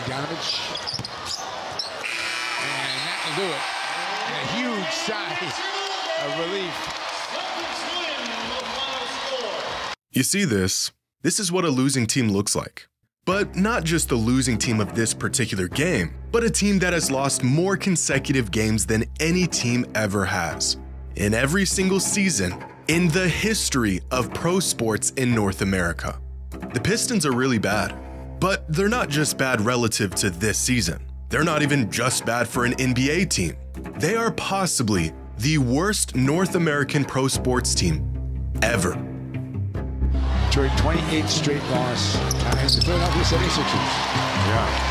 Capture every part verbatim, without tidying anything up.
Bogdanovic. And that will do it. And a huge size of relief. You see this? This is what a losing team looks like. But not just the losing team of this particular game, but a team that has lost more consecutive games than any team ever has. In every single season, in the history of pro sports in North America. The Pistons are really bad, but they're not just bad relative to this season. They're not even just bad for an N B A team. They are possibly the worst North American pro sports team ever. During twenty-eighth straight loss against the Philadelphia seventy-sixers. Yeah.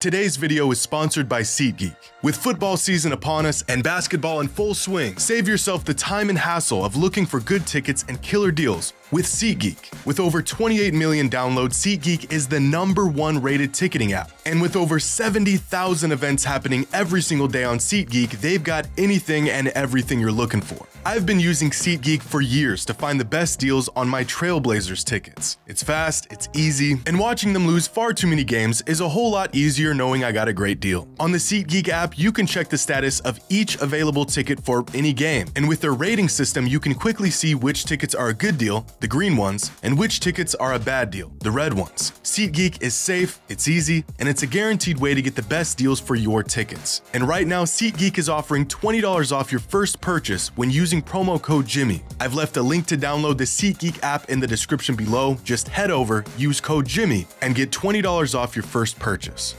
Today's video is sponsored by SeatGeek. With football season upon us and basketball in full swing, save yourself the time and hassle of looking for good tickets and killer deals with SeatGeek. With over twenty-eight million downloads, SeatGeek is the number one rated ticketing app. And with over seventy thousand events happening every single day on SeatGeek, they've got anything and everything you're looking for. I've been using SeatGeek for years to find the best deals on my Trailblazers tickets. It's fast, it's easy, and watching them lose far too many games is a whole lot easier knowing I got a great deal. On the SeatGeek app, you can check the status of each available ticket for any game, and with their rating system, you can quickly see which tickets are a good deal, the green ones, and which tickets are a bad deal, the red ones. SeatGeek is safe, it's easy, and it's a guaranteed way to get the best deals for your tickets. And right now, SeatGeek is offering twenty dollars off your first purchase when using promo code Jimmy. I've left a link to download the SeatGeek app in the description below. Just head over, use code Jimmy, and get twenty dollars off your first purchase.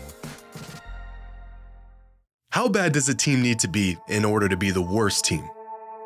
How bad does a team need to be in order to be the worst team?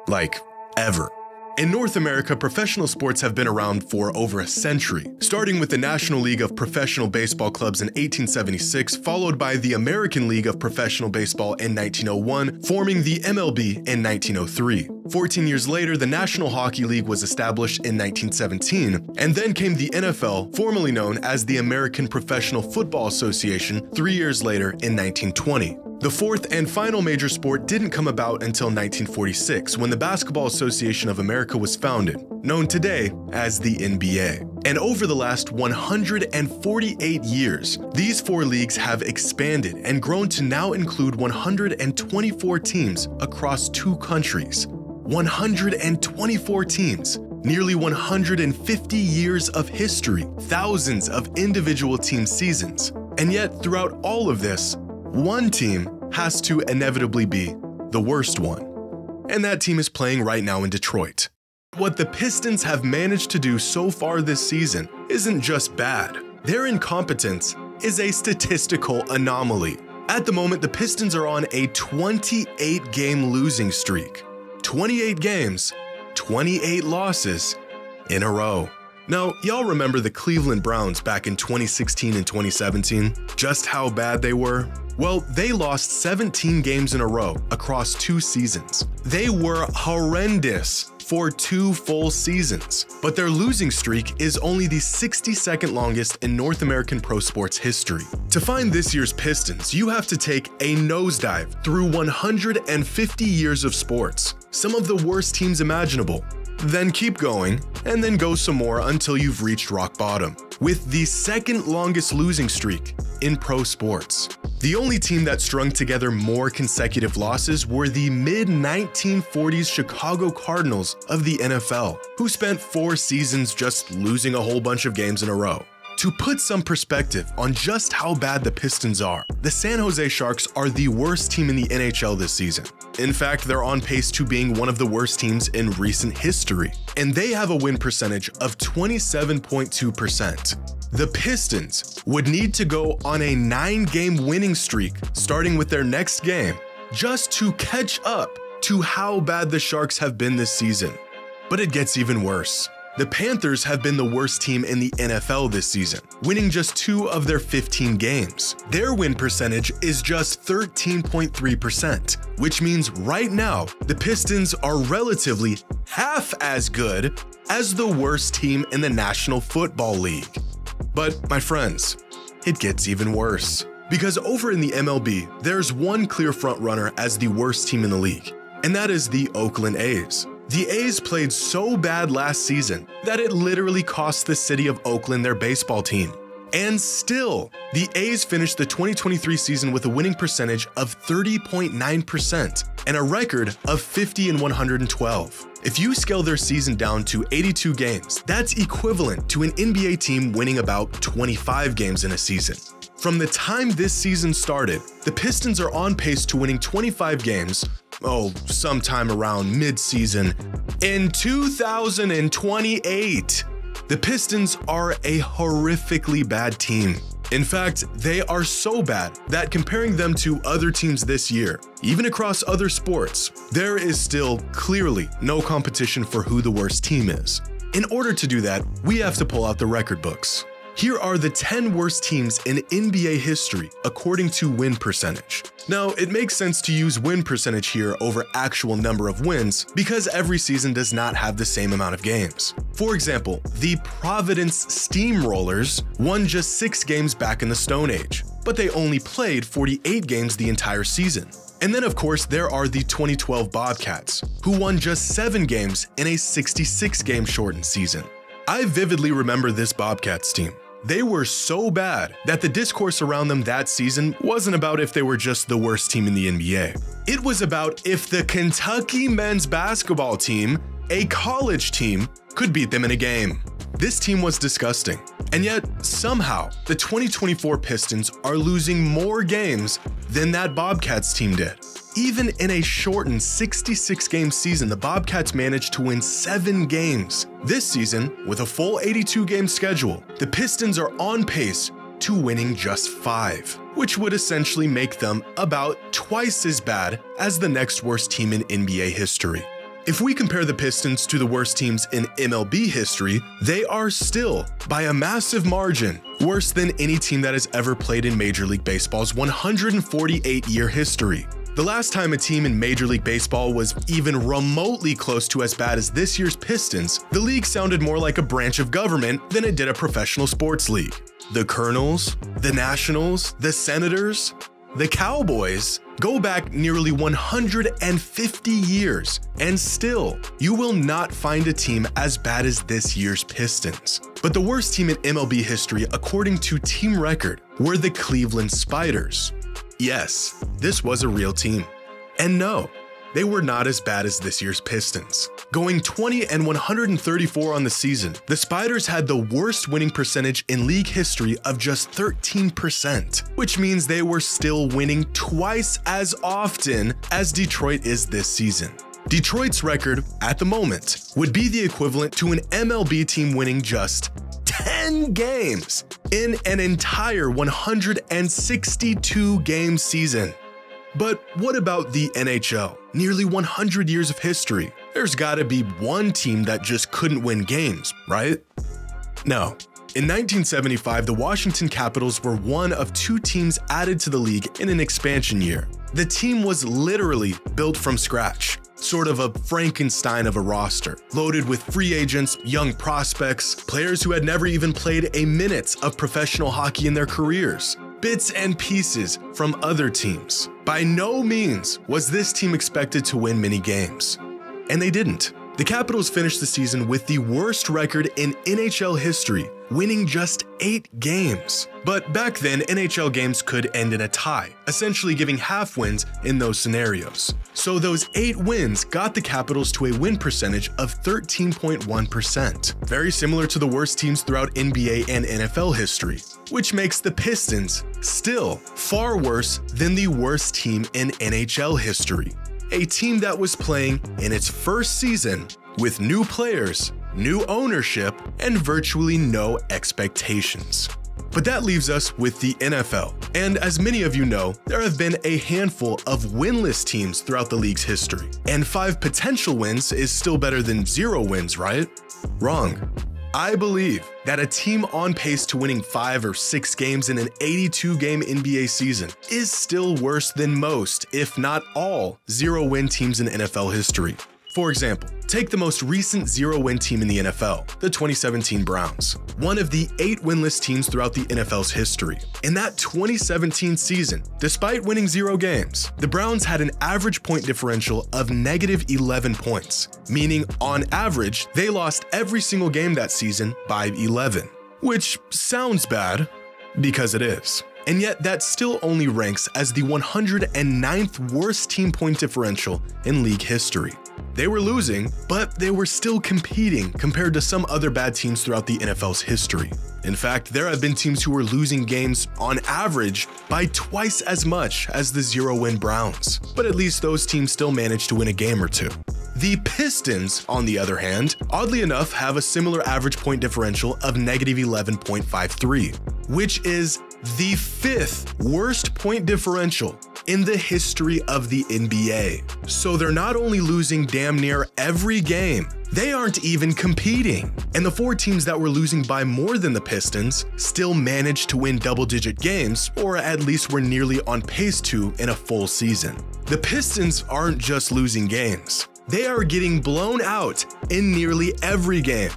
Like, ever. In North America, professional sports have been around for over a century, starting with the National League of Professional Baseball Clubs in eighteen seventy-six, followed by the American League of Professional Baseball in nineteen oh one, forming the M L B in nineteen oh three. fourteen years later, the National Hockey League was established in nineteen seventeen, and then came the N F L, formerly known as the American Professional Football Association, three years later in nineteen twenty. The fourth and final major sport didn't come about until nineteen forty-six, when the Basketball Association of America was founded, known today as the N B A. And over the last one hundred forty-eight years, these four leagues have expanded and grown to now include one hundred twenty-four teams across two countries. one hundred twenty-four teams, nearly one hundred fifty years of history, thousands of individual team seasons. And yet, throughout all of this, one team has to inevitably be the worst one. And that team is playing right now in Detroit. What the Pistons have managed to do so far this season isn't just bad. Their incompetence is a statistical anomaly. At the moment, the Pistons are on a twenty-eight game losing streak. twenty-eight games, twenty-eight losses in a row. Now, y'all remember the Cleveland Browns back in twenty sixteen and twenty seventeen? Just how bad they were? Well, they lost seventeen games in a row across two seasons. They were horrendous for two full seasons, but their losing streak is only the sixty-second longest in North American pro sports history. To find this year's Pistons, you have to take a nosedive through one hundred fifty years of sports, some of the worst teams imaginable, then keep going, and then go some more until you've reached rock bottom, with the second longest losing streak in pro sports. The only team that strung together more consecutive losses were the mid nineteen forties Chicago Cardinals of the N F L, who spent four seasons just losing a whole bunch of games in a row. To put some perspective on just how bad the Pistons are, the San Jose Sharks are the worst team in the N H L this season. In fact, they're on pace to being one of the worst teams in recent history, and they have a win percentage of twenty-seven point two percent. The Pistons would need to go on a nine game winning streak, starting with their next game, just to catch up to how bad the Sharks have been this season. But it gets even worse. The Panthers have been the worst team in the N F L this season, winning just two of their fifteen games. Their win percentage is just thirteen point three percent, which means right now, the Pistons are relatively half as good as the worst team in the National Football League. But my friends, it gets even worse. Because over in the M L B, there's one clear front runner as the worst team in the league, and that is the Oakland A's. The A's played so bad last season that it literally cost the city of Oakland their baseball team. And still, the A's finished the twenty twenty-three season with a winning percentage of thirty point nine percent and a record of fifty and one hundred twelve. If you scale their season down to eighty-two games, that's equivalent to an N B A team winning about twenty-five games in a season. From the time this season started, the Pistons are on pace to winning twenty-five games, oh, sometime around mid-season, in two thousand twenty-eight. The Pistons are a horrifically bad team. In fact, they are so bad that comparing them to other teams this year, even across other sports, there is still clearly no competition for who the worst team is. In order to do that, we have to pull out the record books. Here are the ten worst teams in N B A history according to win percentage. Now, it makes sense to use win percentage here over actual number of wins because every season does not have the same amount of games. For example, the Providence Steamrollers won just six games back in the Stone Age, but they only played forty-eight games the entire season. And then of course, there are the twenty twelve Bobcats, who won just seven games in a sixty-six game shortened season. I vividly remember this Bobcats team. They were so bad that the discourse around them that season wasn't about if they were just the worst team in the N B A. It was about if the Kentucky men's basketball team, a college team, could beat them in a game. This team was disgusting. And yet, somehow, the twenty twenty-four Pistons are losing more games than that Bobcats team did. Even in a shortened sixty-six game season, the Bobcats managed to win seven games. This season, with a full eighty-two game schedule, the Pistons are on pace to winning just five, which would essentially make them about twice as bad as the next worst team in N B A history. If we compare the Pistons to the worst teams in M L B history, they are still, by a massive margin, worse than any team that has ever played in Major League Baseball's one hundred forty-eight year history. The last time a team in Major League Baseball was even remotely close to as bad as this year's Pistons, the league sounded more like a branch of government than it did a professional sports league. The Colonels, the Nationals, the Senators, the Cowboys go back nearly one hundred fifty years, and still, you will not find a team as bad as this year's Pistons. But the worst team in M L B history, according to Team Record, were the Cleveland Spiders. Yes, this was a real team. And no, they were not as bad as this year's Pistons. Going twenty and one hundred thirty-four on the season, the Spiders had the worst winning percentage in league history of just thirteen percent, which means they were still winning twice as often as Detroit is this season. Detroit's record, at the moment, would be the equivalent to an M L B team winning just ten games in an entire one hundred sixty-two game season. But what about the N H L? Nearly one hundred years of history. There's gotta be one team that just couldn't win games, right? No. In nineteen seventy-five, the Washington Capitals were one of two teams added to the league in an expansion year. The team was literally built from scratch. Sort of a Frankenstein of a roster, loaded with free agents, young prospects, players who had never even played a minute of professional hockey in their careers, bits and pieces from other teams. By no means was this team expected to win many games, and they didn't. The Capitals finished the season with the worst record in N H L history, winning just eight games. But back then, N H L games could end in a tie, essentially giving half wins in those scenarios. So those eight wins got the Capitals to a win percentage of thirteen point one percent, very similar to the worst teams throughout N B A and N F L history, which makes the Pistons still far worse than the worst team in N H L history. A team that was playing in its first season with new players, new ownership, and virtually no expectations. But that leaves us with the N F L. And as many of you know, there have been a handful of winless teams throughout the league's history. And five potential wins is still better than zero wins, right? Wrong. I believe that a team on pace to winning five or six games in an eighty-two game N B A season is still worse than most, if not all, zero-win teams in N F L history. For example, take the most recent zero-win team in the N F L, the twenty seventeen Browns, one of the eight winless teams throughout the N F L's history. In that twenty seventeen season, despite winning zero games, the Browns had an average point differential of negative eleven points, meaning on average, they lost every single game that season by eleven, which sounds bad because it is. And yet that still only ranks as the one hundred ninth worst team point differential in league history. They were losing, but they were still competing compared to some other bad teams throughout the N F L's history. In fact, there have been teams who were losing games on average by twice as much as the zero-win Browns, but at least those teams still managed to win a game or two. The Pistons, on the other hand, oddly enough, have a similar average point differential of negative eleven point five three, which is the fifth worst point differential in the history of the N B A. So they're not only losing damn near every game, they aren't even competing. And the four teams that were losing by more than the Pistons still managed to win double-digit games, or at least were nearly on pace to in a full season. The Pistons aren't just losing games. They are getting blown out in nearly every game.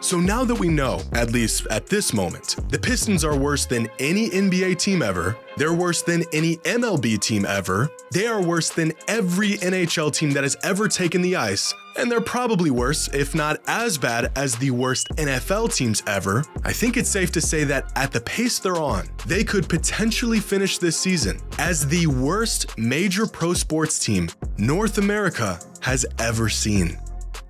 So now that we know, at least at this moment, the Pistons are worse than any N B A team ever, they're worse than any M L B team ever, they are worse than every N H L team that has ever taken the ice, and they're probably worse, if not as bad, as the worst N F L teams ever, I think it's safe to say that at the pace they're on, they could potentially finish this season as the worst major pro sports team North America has ever seen.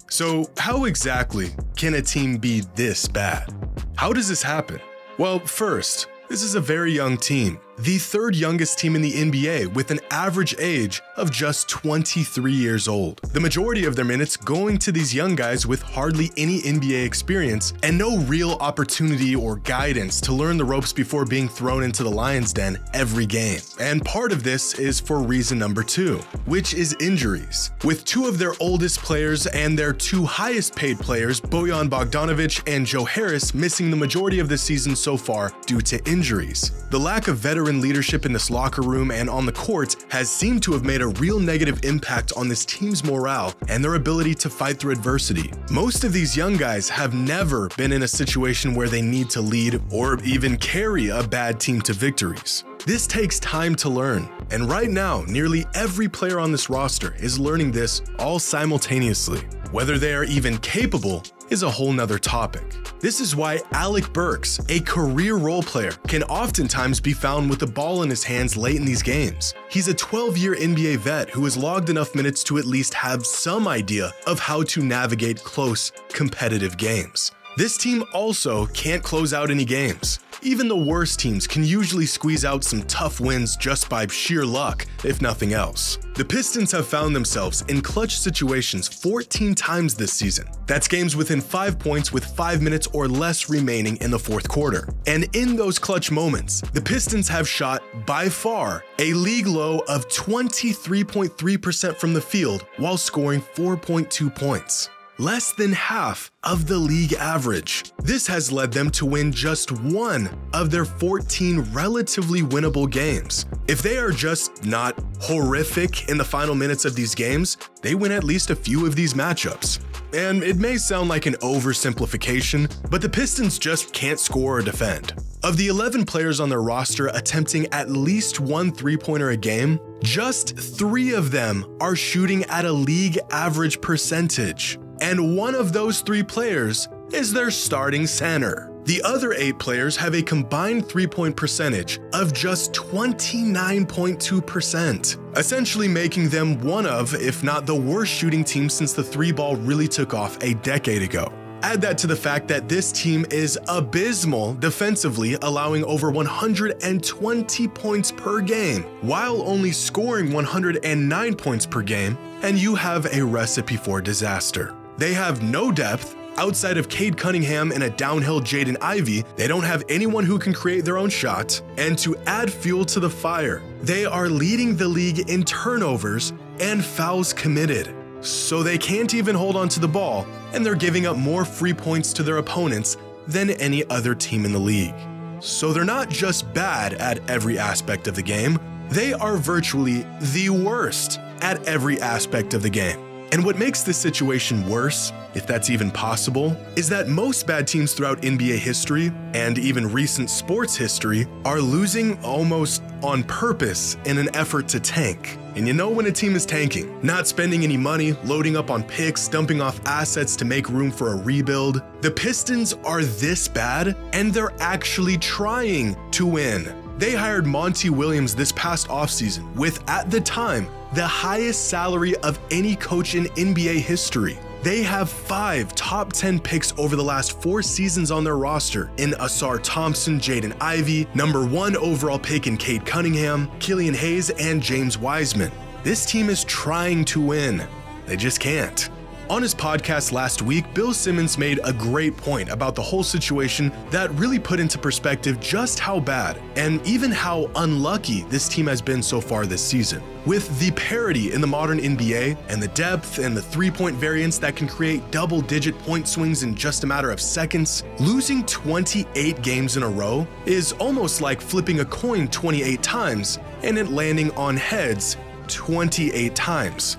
So how exactly can a team be this bad? How does this happen? Well, first, this is a very young team, the third youngest team in the N B A with an average age of just twenty-three years old. The majority of their minutes going to these young guys with hardly any N B A experience and no real opportunity or guidance to learn the ropes before being thrown into the lion's den every game. And part of this is for reason number two, which is injuries. With two of their oldest players and their two highest paid players, Bojan Bogdanovic and Joe Harris, missing the majority of the season so far due to injuries. The lack of veteran leadership in this locker room and on the court has seemed to have made a real negative impact on this team's morale and their ability to fight through adversity. Most of these young guys have never been in a situation where they need to lead or even carry a bad team to victories. This takes time to learn, and right now, nearly every player on this roster is learning this all simultaneously. Whether they are even capable is a whole nother topic. This is why Alec Burks, a career role player, can oftentimes be found with the ball in his hands late in these games. He's a twelve-year N B A vet who has logged enough minutes to at least have some idea of how to navigate close, competitive games. This team also can't close out any games. Even the worst teams can usually squeeze out some tough wins just by sheer luck, if nothing else. The Pistons have found themselves in clutch situations fourteen times this season. That's games within five points with five minutes or less remaining in the fourth quarter. And in those clutch moments, the Pistons have shot, by far, a league low of twenty-three point three percent from the field while scoring four point two points. Less than half of the league average. This has led them to win just one of their fourteen relatively winnable games. If they are just not horrific in the final minutes of these games, they win at least a few of these matchups. And it may sound like an oversimplification, but the Pistons just can't score or defend. Of the eleven players on their roster attempting at least one three-pointer a game, just three of them are shooting at a league average percentage. And one of those three players is their starting center. The other eight players have a combined three-point percentage of just twenty-nine point two percent, essentially making them one of, if not the worst shooting team since the three-ball really took off a decade ago. Add that to the fact that this team is abysmal defensively, allowing over one hundred twenty points per game, while only scoring one hundred nine points per game, and you have a recipe for disaster. They have no depth. Outside of Cade Cunningham and a downhill Jaden Ivey, they don't have anyone who can create their own shot. And to add fuel to the fire, they are leading the league in turnovers and fouls committed. So they can't even hold on to the ball, and they're giving up more free points to their opponents than any other team in the league. So they're not just bad at every aspect of the game, they are virtually the worst at every aspect of the game. And what makes this situation worse, if that's even possible, is that most bad teams throughout N B A history, and even recent sports history, are losing almost on purpose in an effort to tank. And you know when a team is tanking, not spending any money, loading up on picks, dumping off assets to make room for a rebuild. The Pistons are this bad, and they're actually trying to win. They hired Monty Williams this past offseason with, at the time, the highest salary of any coach in N B A history. They have five top ten picks over the last four seasons on their roster in Asar Thompson, Jaden Ivey, number one overall pick in Cade Cunningham, Killian Hayes, and James Wiseman. This team is trying to win. They just can't. On his podcast last week, Bill Simmons made a great point about the whole situation that really put into perspective just how bad and even how unlucky this team has been so far this season. With the parity in the modern N B A and the depth and the three-point variance that can create double-digit point swings in just a matter of seconds, losing twenty-eight games in a row is almost like flipping a coin twenty-eight times and it landing on heads twenty-eight times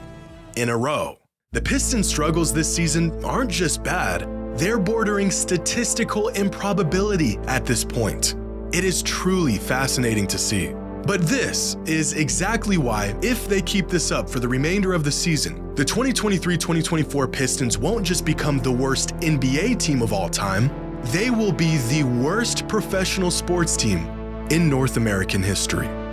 in a row. The Pistons' struggles this season aren't just bad, they're bordering statistical improbability at this point. It is truly fascinating to see. But this is exactly why, if they keep this up for the remainder of the season, the twenty twenty-three twenty twenty-four Pistons won't just become the worst N B A team of all time, they will be the worst professional sports team in North American history.